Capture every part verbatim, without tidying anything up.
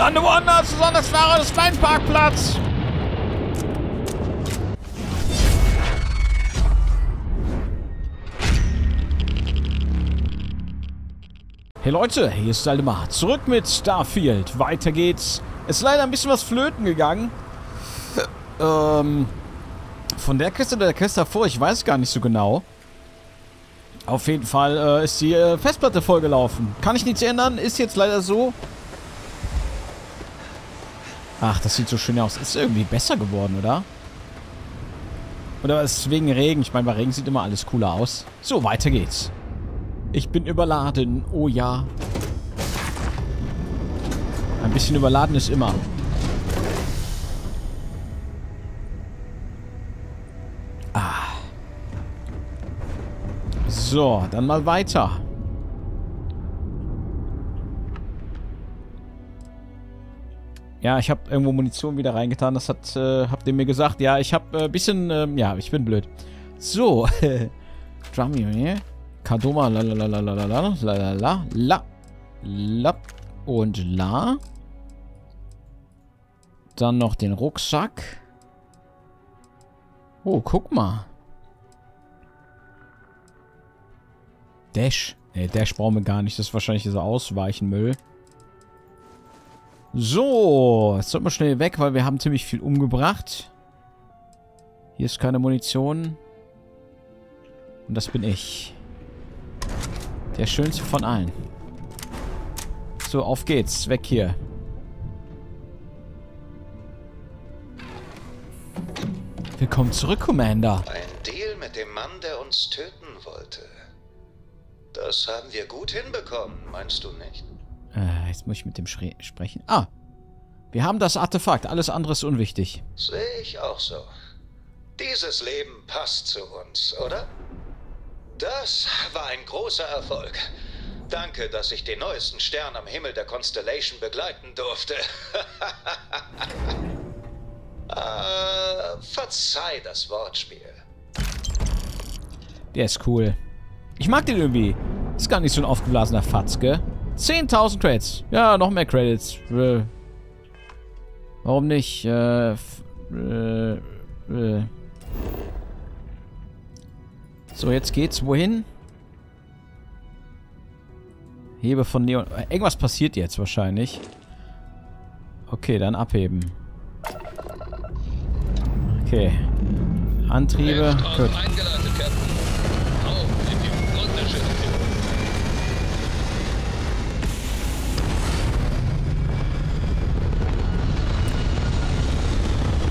Lande woanders, besonders Fahrer des Kleinparkplatz. Hey Leute, hier ist Aldemar. Zurück mit Starfield. Weiter geht's. Es ist leider ein bisschen was flöten gegangen. Ähm, von der Quest oder der Quest davor, ich weiß gar nicht so genau. Auf jeden Fall äh, ist die äh, Festplatte vollgelaufen. Kann ich nichts ändern, ist jetzt leider so. Ach, das sieht so schön aus. Ist irgendwie besser geworden, oder? Oder ist es wegen Regen? Ich meine, bei Regen sieht immer alles cooler aus. So, weiter geht's. Ich bin überladen. Oh ja. Ein bisschen überladen ist immer. Ah. So, dann mal weiter. Ja, ich habe irgendwo Munition wieder reingetan. Das hat, äh, habt ihr mir gesagt. Ja, ich habe ein äh, bisschen, ähm, ja, ich bin blöd. So. Drum hier. Kadoma, la la la la la la la la la la und la. Dann noch den Rucksack. Oh, guck mal. Dash. Ne, Dash brauchen wir gar nicht. Das ist wahrscheinlich dieser Ausweichenmüll. So, jetzt sollten wir schnell weg, weil wir haben ziemlich viel umgebracht. Hier ist keine Munition. Und das bin ich. Der schönste von allen. So, auf geht's. Weg hier. Willkommen zurück, Commander. Ein Deal mit dem Mann, der uns töten wollte. Das haben wir gut hinbekommen, meinst du nicht? Äh, jetzt muss ich mit dem Schre- sprechen. Ah, wir haben das Artefakt. Alles andere ist unwichtig. Sehe ich auch so. Dieses Leben passt zu uns, oder? Das war ein großer Erfolg. Danke, dass ich den neuesten Stern am Himmel der Constellation begleiten durfte. äh, verzeih das Wortspiel. Der ist cool. Ich mag den irgendwie. Ist gar nicht so ein aufgeblasener Fatzke. zehntausend Credits. Ja, noch mehr Credits. Äh, warum nicht? Äh, äh, äh. So, jetzt geht's. Wohin? Hebe von Neon. Irgendwas passiert jetzt wahrscheinlich. Okay, dann abheben. Okay. Antriebe. Gut.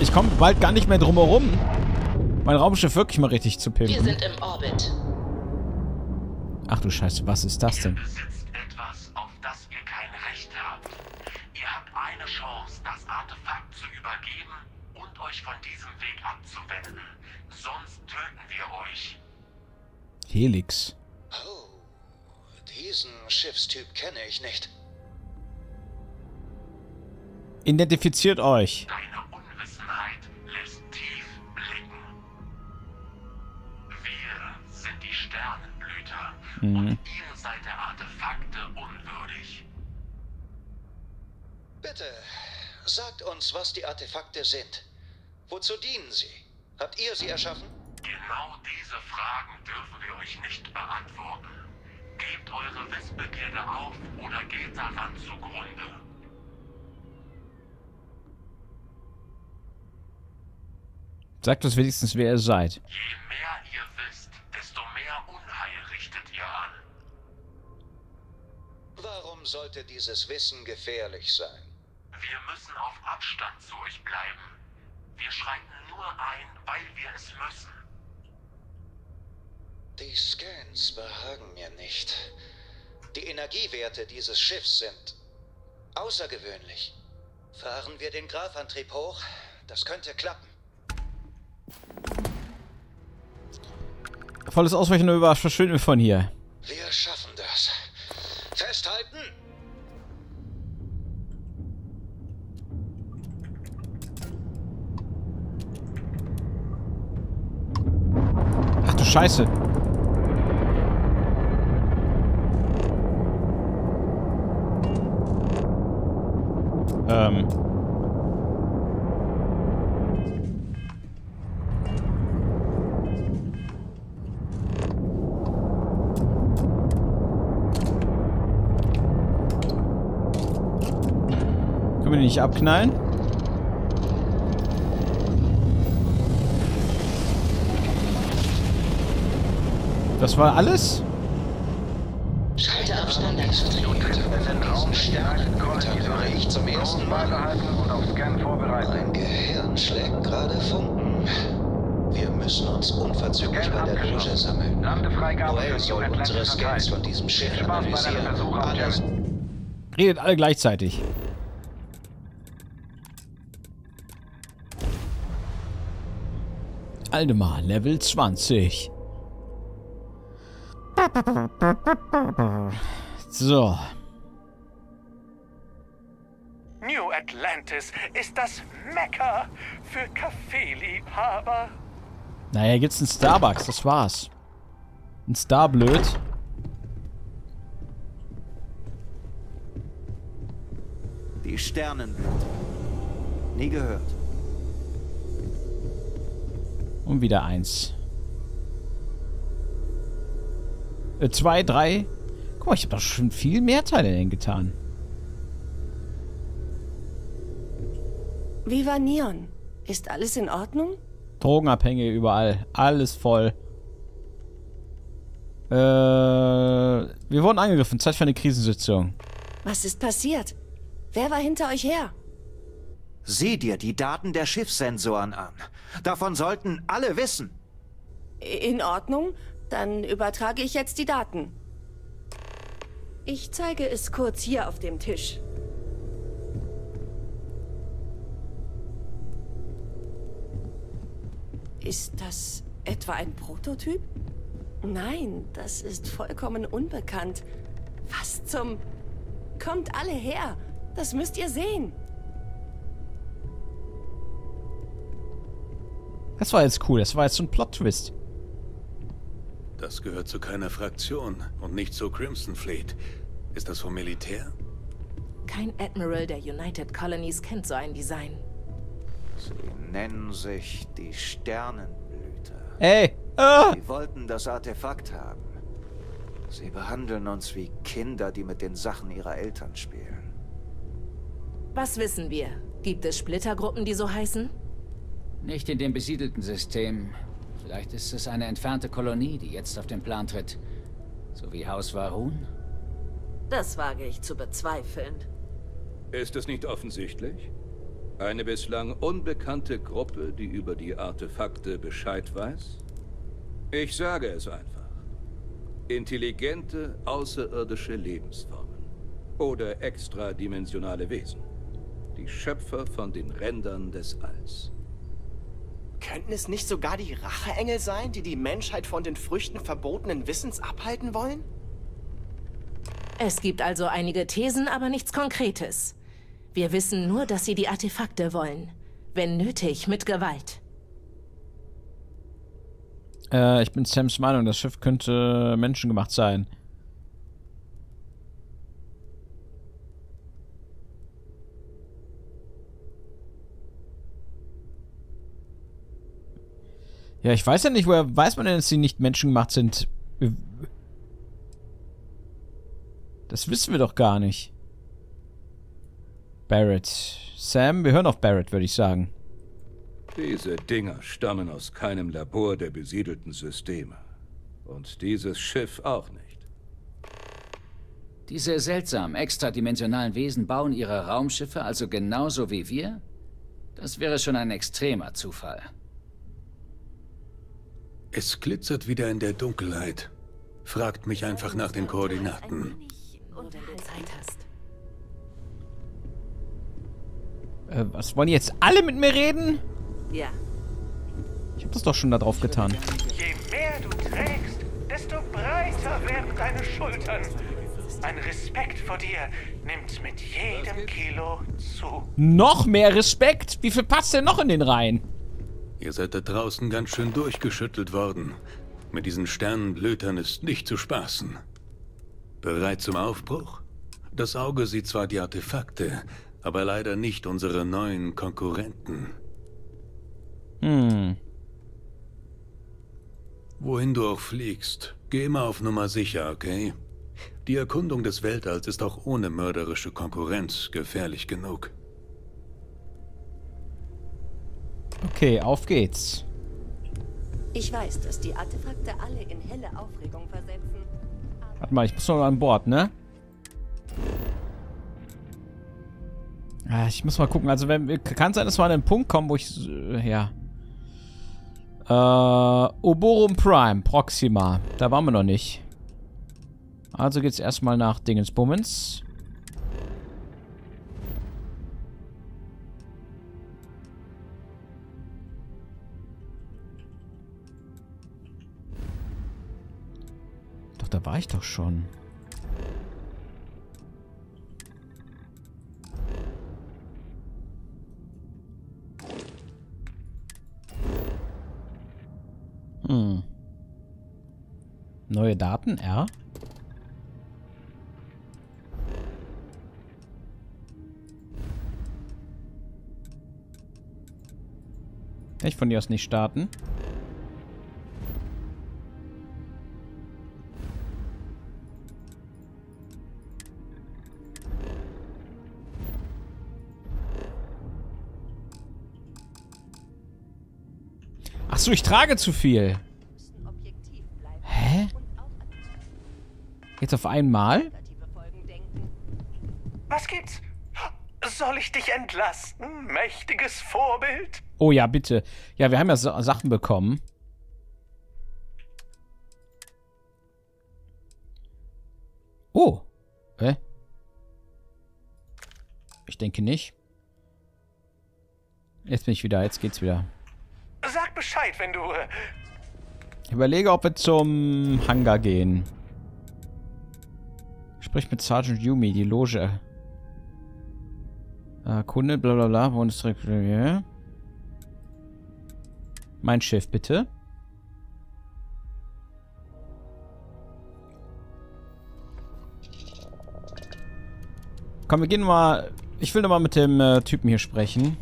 Ich komme bald gar nicht mehr drum herum. Mein Raumschiff wirklich mal richtig zu pimpen. Wir sind im Orbit. Ach du Scheiße, was ist das denn? Ihr besitzt etwas, auf das ihr kein Recht habt. Ihr habt eine Chance, das Artefakt zu übergeben und euch von diesem Weg abzuwenden. Sonst töten wir euch. Helix. Oh, diesen Schiffstyp kenne ich nicht. Identifiziert euch. Deine Unwissenheit lässt tief blicken. Wir sind die Sternenblüter mhm. und ihr seid der Artefakte unwürdig. Bitte, sagt uns, was die Artefakte sind. Wozu dienen sie? Habt ihr sie erschaffen? Genau diese Fragen dürfen wir euch nicht beantworten. Gebt eure Wissbegierde auf oder geht daran zugrunde. Sagt uns wenigstens, wer ihr seid. Je mehr ihr wisst, desto mehr Unheil richtet ihr an. Warum sollte dieses Wissen gefährlich sein? Wir müssen auf Abstand zu euch bleiben. Wir schreiten nur ein, weil wir es müssen. Die Scans behagen mir nicht. Die Energiewerte dieses Schiffs sind außergewöhnlich. Fahren wir den Grafantrieb hoch? Das könnte klappen. Volles Ausweichmanöver, verschwinden wir von hier. Wir schaffen das. Festhalten! Ach du Scheiße. Ähm. Können wir den nicht abknallen? Das war alles? Schalte ab Standardstation. Raum Sternenkolonien höre ich zum ersten Mal. Und auf Scan vorbereitet. Mein Gehirn schlägt gerade Funken. Wir müssen uns unverzüglich bei der Loge sammeln. Noel soll unsere Scans von diesem Schiff analysieren. Alles. Redet alle gleichzeitig. Aldemar, Level zwanzig. So. New Atlantis ist das Mekka für Kaffeeliebhaber. Naja, hier gibt's einen Starbucks, das war's. Ein Starblöd. Die Sternenblüter. Nie gehört. Und wieder eins. Zwei, drei. Guck mal, ich habe doch schon viel mehr Teile denn getan. Wie war Neon? Ist alles in Ordnung? Drogenabhängige überall. Alles voll. Äh, wir wurden angegriffen. Zeit für eine Krisensitzung. Was ist passiert? Wer war hinter euch her? Sieh dir die Daten der Schiffssensoren an. Davon sollten alle wissen. In Ordnung? Dann übertrage ich jetzt die Daten. Ich zeige es kurz hier auf dem Tisch. Ist das etwa ein Prototyp? Nein, das ist vollkommen unbekannt. Was zum... Kommt alle her! Das müsst ihr sehen! Das war jetzt cool, das war jetzt so ein Plot-Twist. Das gehört zu keiner Fraktion und nicht zur Crimson Fleet. Ist das vom Militär? Kein Admiral der United Colonies kennt so ein Design. Sie nennen sich die Sternenblüter. Hey! Ah. Sie wollten das Artefakt haben. Sie behandeln uns wie Kinder, die mit den Sachen ihrer Eltern spielen. Was wissen wir? Gibt es Splittergruppen, die so heißen? Nicht in dem besiedelten System. Vielleicht ist es eine entfernte Kolonie, die jetzt auf den Plan tritt. So wie Haus Varun? Das wage ich zu bezweifeln. Ist es nicht offensichtlich? Eine bislang unbekannte Gruppe, die über die Artefakte Bescheid weiß? Ich sage es einfach. Intelligente, außerirdische Lebensformen. Oder extradimensionale Wesen. Die Schöpfer von den Rändern des Alls. Könnten es nicht sogar die Racheengel sein, die die Menschheit von den Früchten verbotenen Wissens abhalten wollen? Es gibt also einige Thesen, aber nichts Konkretes. Wir wissen nur, dass sie die Artefakte wollen. Wenn nötig, mit Gewalt. Äh, ich bin Sams Meinung, das Schiff könnte menschengemacht sein. Ja, ich weiß ja nicht, woher weiß man denn, dass sie nicht menschengemacht sind? Das wissen wir doch gar nicht. Barrett. Sam, wir hören auf Barrett, würde ich sagen. Diese Dinger stammen aus keinem Labor der besiedelten Systeme. Und dieses Schiff auch nicht. Diese seltsamen, extradimensionalen Wesen bauen ihre Raumschiffe also genauso wie wir? Das wäre schon ein extremer Zufall. Es glitzert wieder in der Dunkelheit. Fragt mich einfach nach den Koordinaten. Wenn du Zeit hast. Äh, was wollen jetzt alle mit mir reden? Ja. Ich hab das doch schon da drauf getan. Je mehr du trägst, desto breiter werden deine Schultern. Mein Respekt vor dir nimmt mit jedem Kilo zu. Noch mehr Respekt? Wie viel passt denn noch in den Reihen? Ihr seid da draußen ganz schön durchgeschüttelt worden. Mit diesen Sternenblötern ist nicht zu spaßen. Bereit zum Aufbruch? Das Auge sieht zwar die Artefakte, aber leider nicht unsere neuen Konkurrenten. Hm. Wohin du auch fliegst, geh immer auf Nummer sicher, okay? Die Erkundung des Weltalls ist auch ohne mörderische Konkurrenz gefährlich genug. Okay, auf geht's. Ich weiß, dass die Artefakte alle in helle Aufregung versetzen. Warte mal, ich muss noch an Bord, ne? Ah, ich muss mal gucken. Also, wenn, kann sein, dass wir an den Punkt kommen, wo ich... Ja. Äh, Oborum Prime, Proxima. Da waren wir noch nicht. Also geht's erstmal nach Dingensbummens. Doch, da war ich doch schon. Hm. Neue Daten, R. Ich von dir aus nicht starten. Ach so, ich trage zu viel. Hä? Jetzt auf einmal? Was gibt's? Soll ich dich entlasten, mächtiges Vorbild? Oh ja, bitte. Ja, wir haben ja so Sachen bekommen. Oh. Hä? Ich denke nicht. Jetzt bin ich wieder, jetzt geht's wieder. Sag Bescheid, wenn du... Ich überlege, ob wir zum Hangar gehen. Sprich mit Sergeant Yumi, die Loge. Ah, Kunde, blablabla, Wohnungsdirektor. Mein Schiff, bitte. Komm, wir gehen mal... Ich will nochmal mit dem äh, Typen hier sprechen.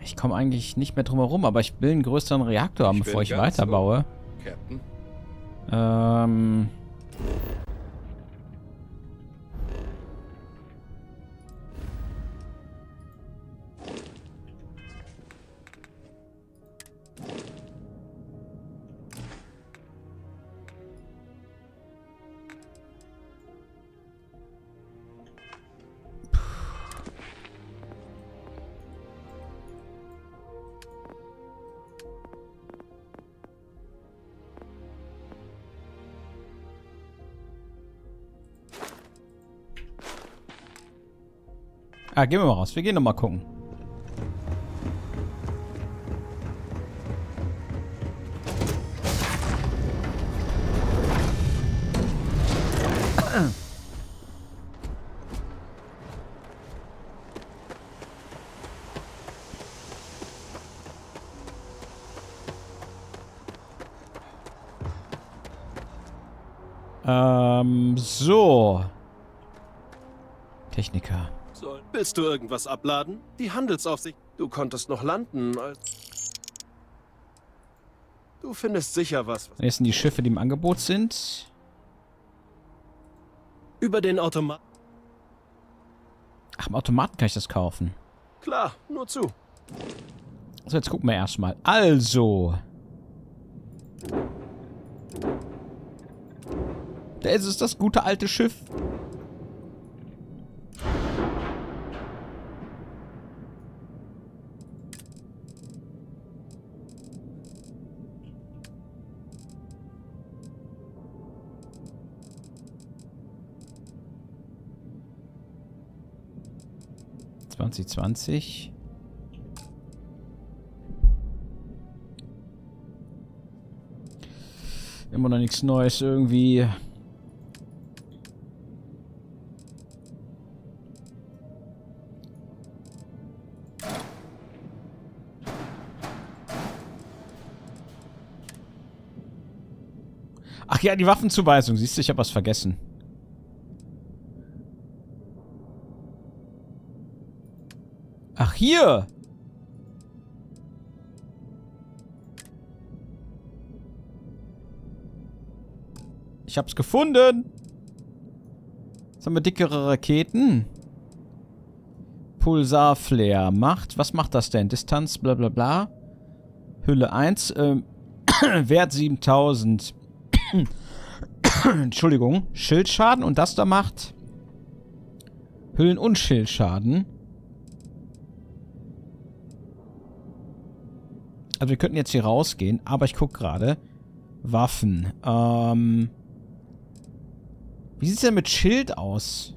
Ich komme eigentlich nicht mehr drum herum, aber ich will einen größeren Reaktor haben, ich bevor ich weiterbaue. Captain. Ähm... Ah, gehen wir mal raus. Wir gehen nochmal gucken. ähm, so. Techniker. Willst du irgendwas abladen? Die Handelsaufsicht. Du konntest noch landen. Du findest sicher was. Hier sind die Schiffe, die im Angebot sind. Über den Automaten. Ach, im Automaten kann ich das kaufen. Klar, nur zu. So, jetzt gucken wir erstmal. Also. Da ist es, das gute alte Schiff. zwanzig zwanzig. Immer noch nichts Neues irgendwie. Ach ja, die Waffenzuweisung. Siehst du, ich habe was vergessen. hier. Ich hab's gefunden. Jetzt haben wir dickere Raketen. Pulsar Flare macht. Was macht das denn? Distanz, bla bla bla. Hülle eins. Ähm, Wert siebentausend. Entschuldigung. Schildschaden. Und das da macht Hüllen- und Schildschaden. Also wir könnten jetzt hier rausgehen, aber ich gucke gerade. Waffen. Ähm. Wie sieht es denn mit Schild aus?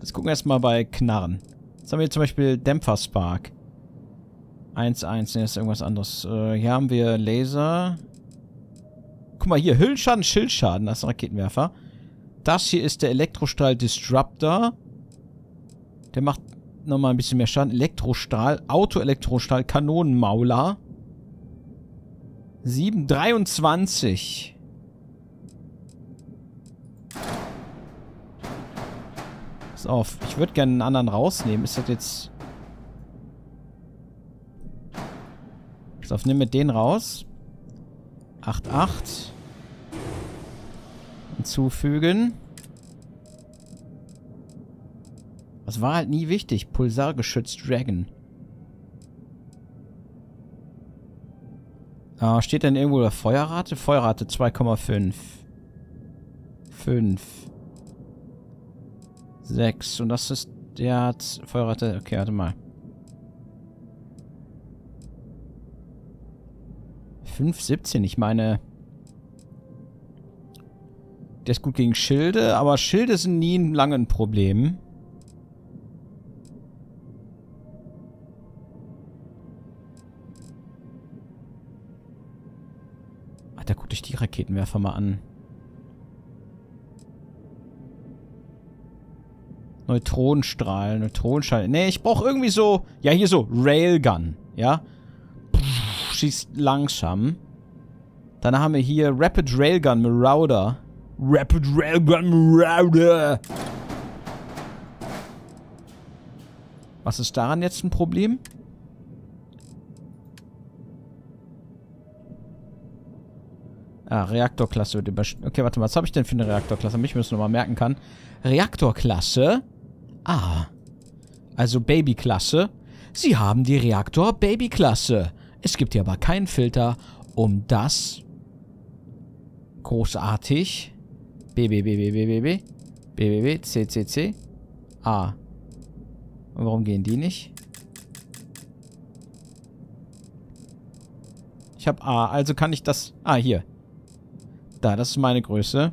Jetzt gucken wir erstmal bei Knarren. Jetzt haben wir hier zum Beispiel Dämpfer Spark. eins eins, ne, ist irgendwas anderes. Äh, hier haben wir Laser. Guck mal hier, Hüllenschaden, Schildschaden, das ist ein Raketenwerfer. Das hier ist der Elektrostrahldistrupter. Der macht nochmal ein bisschen mehr Schaden. Elektrostrahl, Auto-Elektrostrahl, Kanonenmauler. sieben dreiundzwanzig. Pass auf, ich würde gerne einen anderen rausnehmen. Ist das jetzt... Pass auf, nimm mit den raus. acht acht. Hinzufügen. Das war halt nie wichtig. Pulsar-Geschütz Dragon. Ah, steht denn irgendwo der Feuerrate? Feuerrate zwei Komma fünf. fünf. sechs. Und das ist... Der hat... Feuerrate... Okay, warte mal. fünf Komma siebzehn. Ich meine... Der ist gut gegen Schilde, aber Schilde sind nie lange ein Problem. Ach, da guckt euch die Raketenwerfer mal an. Neutronenstrahl, Neutronenstrahl. Nee, ich brauche irgendwie so... Ja, hier so. Railgun. Ja. Pff, schießt langsam. Dann haben wir hier Rapid Railgun Marauder. Rapid Railgun Marauder. Was ist daran jetzt ein Problem? Ah, Reaktorklasse wird überschritten. Okay, warte mal, was habe ich denn für eine Reaktorklasse? Damit ich mir das nochmal merken kann. Reaktorklasse. Ah. Also Babyklasse. Sie haben die Reaktor-Babyklasse. Es gibt hier aber keinen Filter, um das großartig. B B B B B B B. B B B. C C C. A. Und warum gehen die nicht? Ich habe A. Also kann ich das... Ah, hier. Da, das ist meine Größe.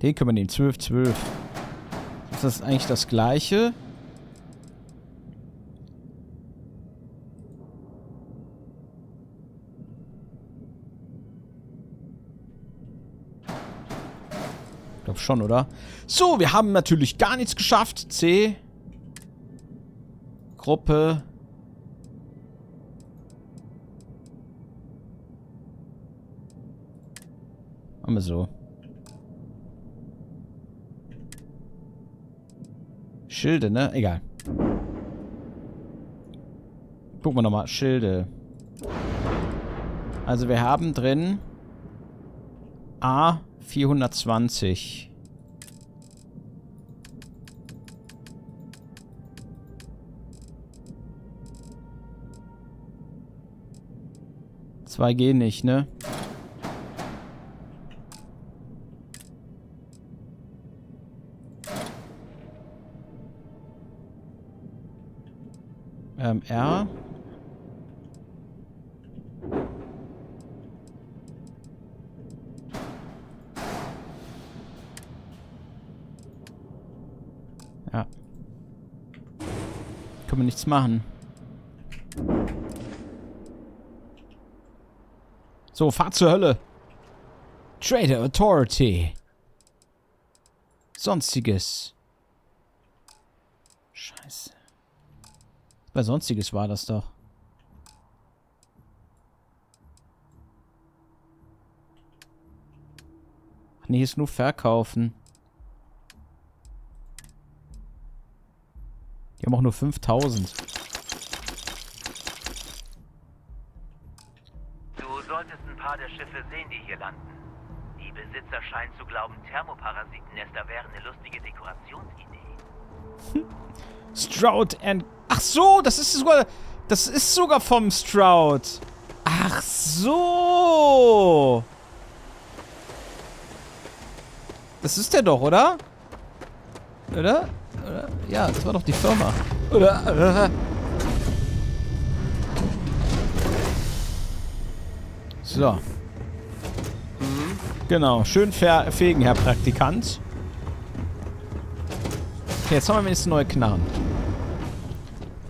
Den können wir nehmen. zwölf, zwölf. Ist das eigentlich das gleiche? Schon, oder? So, wir haben natürlich gar nichts geschafft. C. Gruppe. Machen wir so. Schilde, ne? Egal. Gucken wir nochmal. Schilde. Also wir haben drin A vierhundertzwanzig. zwei G nicht, ne? Ähm, R. Ja. Können wir nichts machen. So, Fahrt zur Hölle. Trader Authority. Sonstiges. Scheiße. Bei Sonstiges war das doch. Ach, Kann ich es nur verkaufen? Die haben auch nur fünftausend. Du solltest ein paar der Schiffe sehen, die hier landen. Die Besitzer scheinen zu glauben, Thermoparasitennester wären eine lustige Dekorationsidee. Stroud and... Ach so, das ist sogar... Das ist sogar vom Stroud. Ach so. Das ist der doch, oder? Oder? Oder? Ja, das war doch die Firma. Oder? Oder? So. Mhm. Genau, schön fegen, Herr Praktikant. Okay, jetzt haben wir wenigstens neue Knarren.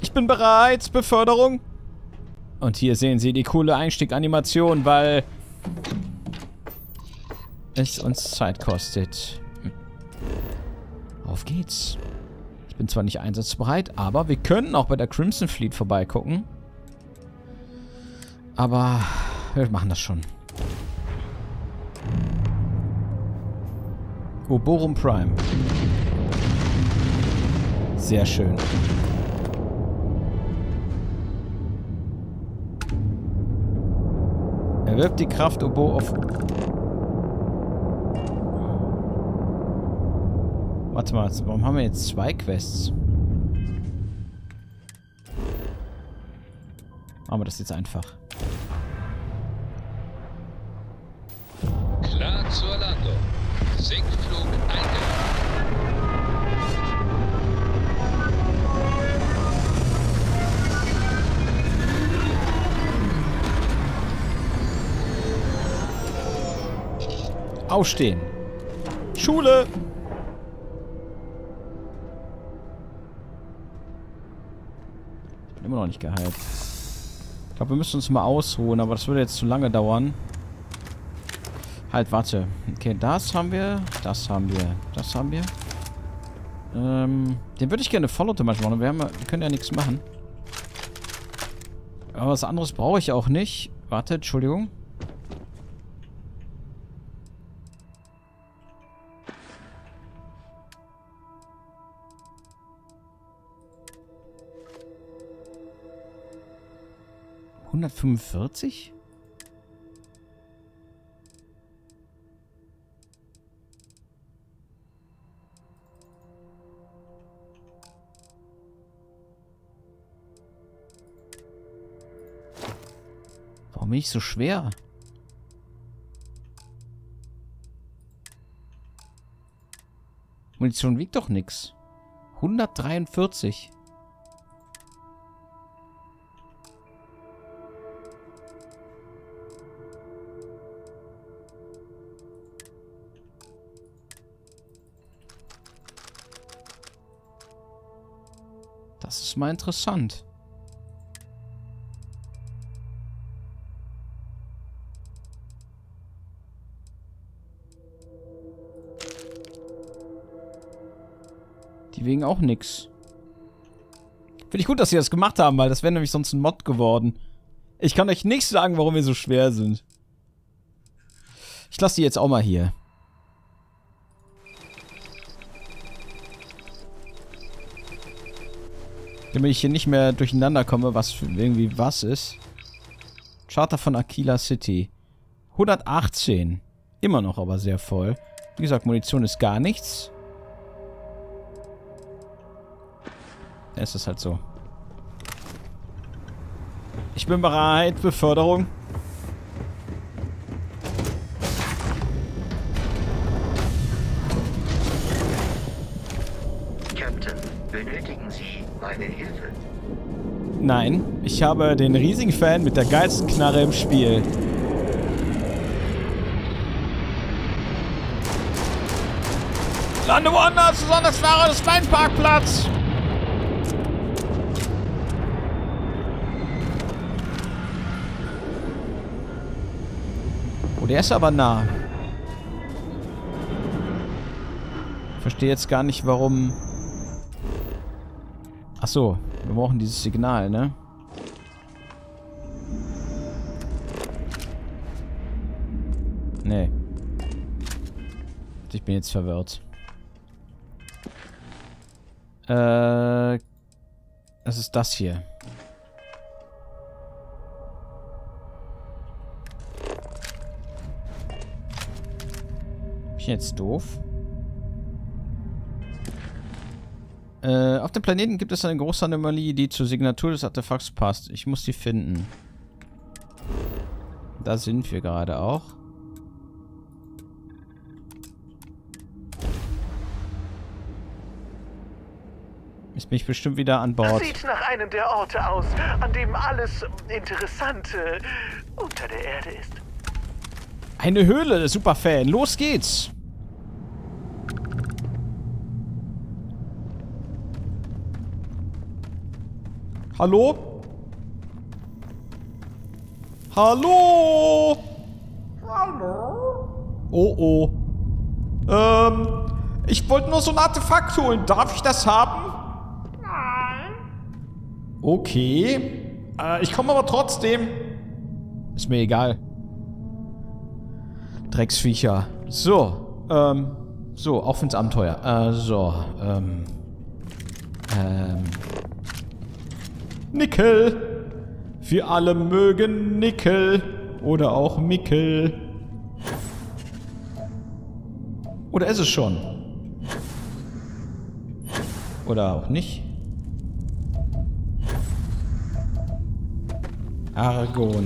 Ich bin bereit, Beförderung. Und hier sehen Sie die coole Einstieg-Animation, weil es uns Zeit kostet. Auf geht's. Ich bin zwar nicht einsatzbereit, aber wir können auch bei der Crimson Fleet vorbeigucken. Aber wir machen das schon. Oborum Prime. Sehr schön. Wirft die Kraft Obo auf... Warte mal, warum haben wir jetzt zwei Quests? Machen wir das jetzt einfach. Klar zur Landung. Sinkflug aufstehen. Schule. Ich bin immer noch nicht geheilt. Ich glaube, wir müssen uns mal ausruhen, aber das würde jetzt zu lange dauern. Halt, warte. Okay, das haben wir. Das haben wir. Das haben wir. Ähm, den würde ich gerne vollautomatisch machen. Wir, haben, wir können ja nichts machen. Aber was anderes brauche ich auch nicht. Warte, Entschuldigung. hundertfünfundvierzig? Warum bin ich so schwer? Munition wiegt doch nichts. hundertdreiundvierzig. Das ist mal interessant. Die wegen auch nix. Finde ich gut, dass sie das gemacht haben, weil das wäre nämlich sonst ein Mod geworden. Ich kann euch nicht sagen, warum wir so schwer sind. Ich lasse die jetzt auch mal hier. Damit ich hier nicht mehr durcheinander komme, was irgendwie was ist. Charter von Akila City. hundertachtzehn. Immer noch aber sehr voll. Wie gesagt, Munition ist gar nichts. Da ist es halt so. Ich bin bereit. Beförderung. Nein, ich habe den riesigen Fan mit der geilsten Knarre im Spiel. Lande woanders, besonders nahe des Kleinparkplatz. Oh, der ist aber nah. Ich verstehe jetzt gar nicht, warum... Ach so. Wir brauchen dieses Signal, ne? Nee. Ich bin jetzt verwirrt. Äh, das ist das hier. Bin ich jetzt doof? Äh, auf dem Planeten gibt es eine große Anomalie, die zur Signatur des Artefakts passt. Ich muss die finden. Da sind wir gerade auch. Ist mich bestimmt wieder an Bord. Sieht nach einem der Orte aus, an dem alles Interessante unter der Erde ist. Eine Höhle, Superfan. Los geht's. Hallo? Hallo? Hallo? Oh, oh. Ähm, ich wollte nur so ein Artefakt holen. Darf ich das haben? Okay. Äh, ich komme aber trotzdem. Ist mir egal. Drecksviecher. So. Ähm. So, auf ins Abenteuer. Äh, so. Ähm. Ähm. Nickel. Wir alle mögen Nickel. Oder auch Mickel. Oder ist es schon? Oder auch nicht. Argon.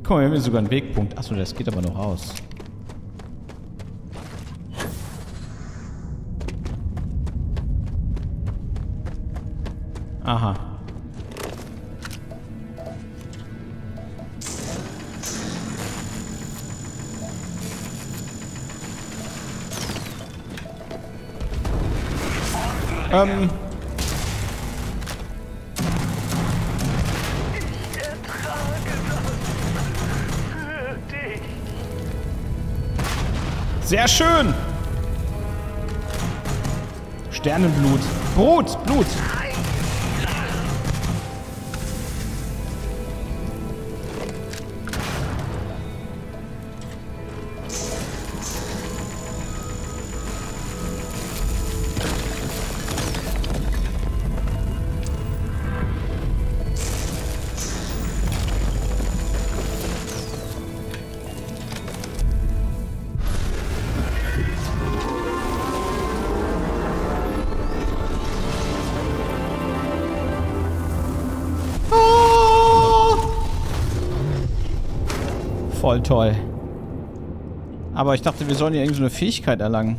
Guck mal, wir haben sogar einen Wegpunkt. Achso, das geht aber noch aus. Aha. Ähm. Ich ertrage das für dich. Sehr schön. Sternenblut. Brot, Blut. Voll toll. Aber ich dachte, wir sollen hier irgendeine Fähigkeit erlangen.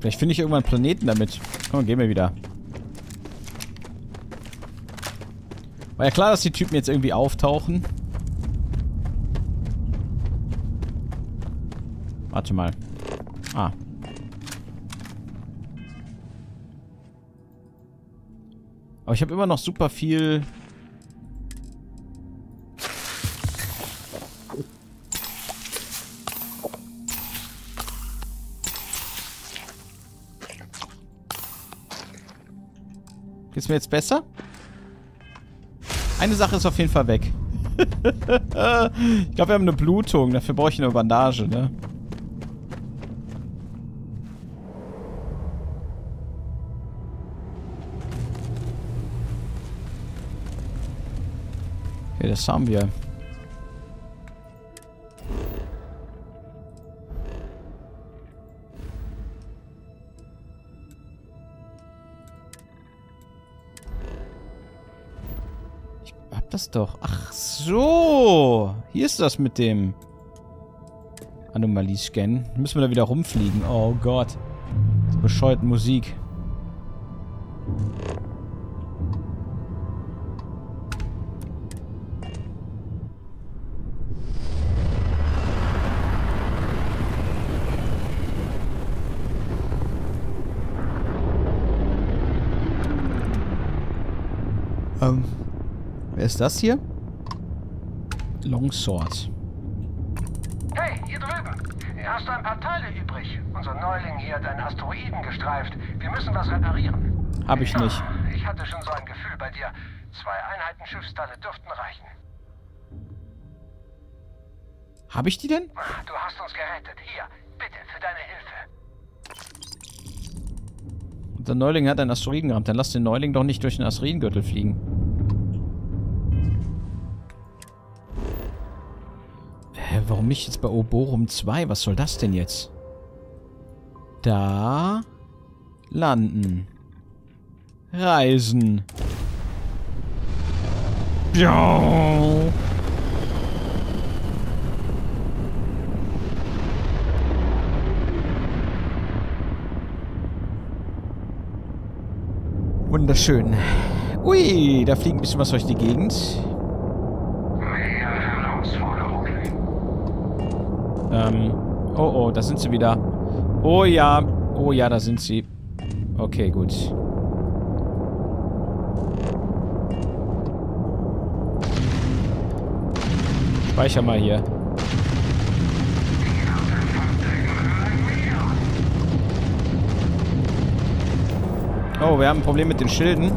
Vielleicht finde ich irgendwann einen Planeten damit. Komm, gehen wir wieder. War ja klar, dass die Typen jetzt irgendwie auftauchen. Warte mal. Ah. Aber ich habe immer noch super viel... Geht's mir jetzt besser? Eine Sache ist auf jeden Fall weg. Ich glaube, wir haben eine Blutung. Dafür brauche ich eine Bandage, ne? Okay, das haben wir. Das doch. Ach so. Hier ist das mit dem Anomalie-Scan. Müssen wir da wieder rumfliegen. Oh Gott. Diese bescheuerte Musik. Ähm, wer ist das hier? Long Swords. Hey, hier drüben. Hast du ein paar Teile übrig? Unser Neuling hier hat einen Asteroiden gestreift. Wir müssen was reparieren. Hab ich nicht. Ach, ich hatte schon so ein Gefühl bei dir. Zwei Einheiten Schiffsteile dürften reichen. Hab ich die denn? Ach, du hast uns gerettet. Hier, bitte, für deine Hilfe. Unser Neuling hat einen Asteroiden gerammt. Dann lass den Neuling doch nicht durch den Asteroidengürtel fliegen. Hä, warum nicht jetzt bei Oborum zwei? Was soll das denn jetzt? Da landen. Reisen. Biau. Wunderschön. Ui, da fliegt ein bisschen was durch die Gegend. Ähm, oh oh, da sind sie wieder. Oh ja, oh ja, da sind sie. Okay, gut. Speicher mal hier. Oh, wir haben ein Problem mit den Schilden.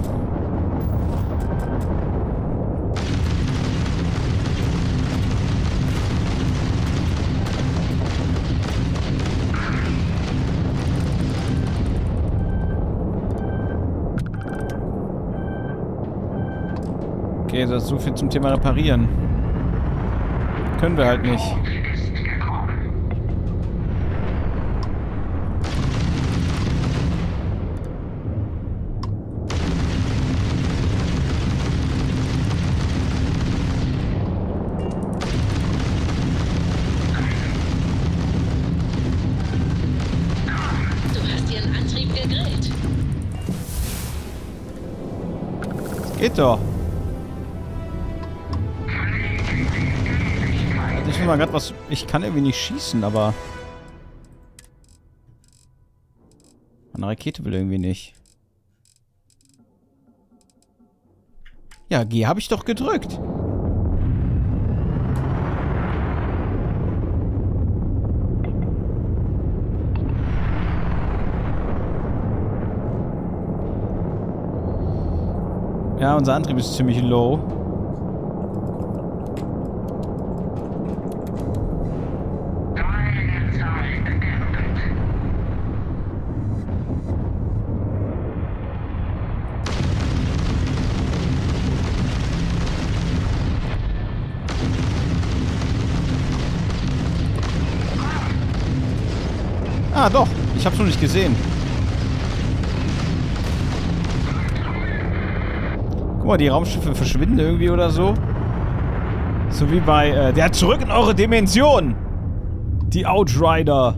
Okay, das ist so viel zum Thema reparieren. Können wir halt nicht. Du hast ihren Antrieb gegrillt. Das geht doch. Mal grad was. Ich kann irgendwie nicht schießen, aber eine Rakete will irgendwie nicht. Ja, G habe ich doch gedrückt. Ja, unser Antrieb ist ziemlich low. Ah, doch. Ich hab's noch nicht gesehen. Guck mal, die Raumschiffe verschwinden irgendwie oder so. So wie bei, äh, der zurück in eure Dimension. Die Outrider.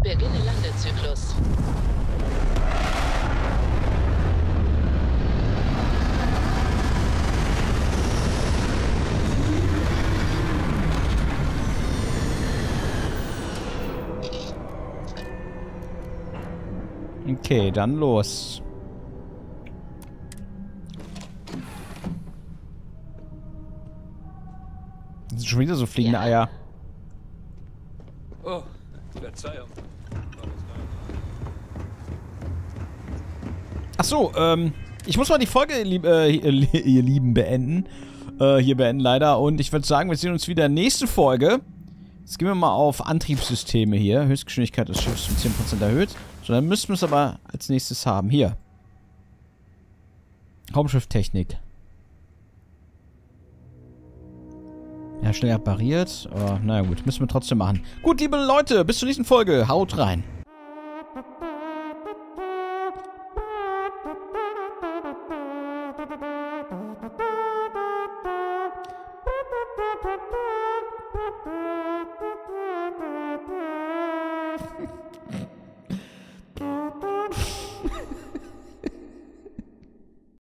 Beginne Landezyklus. Okay, dann los. Das sind schon wieder so fliegende ja. Eier. Oh, Verzeihung. Ach so, ähm, ich muss mal die Folge, lieb, äh, ihr Lieben, beenden. Äh, hier beenden leider. Und ich würde sagen, wir sehen uns wieder in der nächsten Folge. Jetzt gehen wir mal auf Antriebssysteme hier. Höchstgeschwindigkeit des Schiffs um zehn Prozent erhöht. So, dann müssten wir es aber als nächstes haben. Hier. Raumschifftechnik. Ja, schnell repariert. Aber naja gut, müssen wir trotzdem machen. Gut, liebe Leute, bis zur nächsten Folge. Haut rein.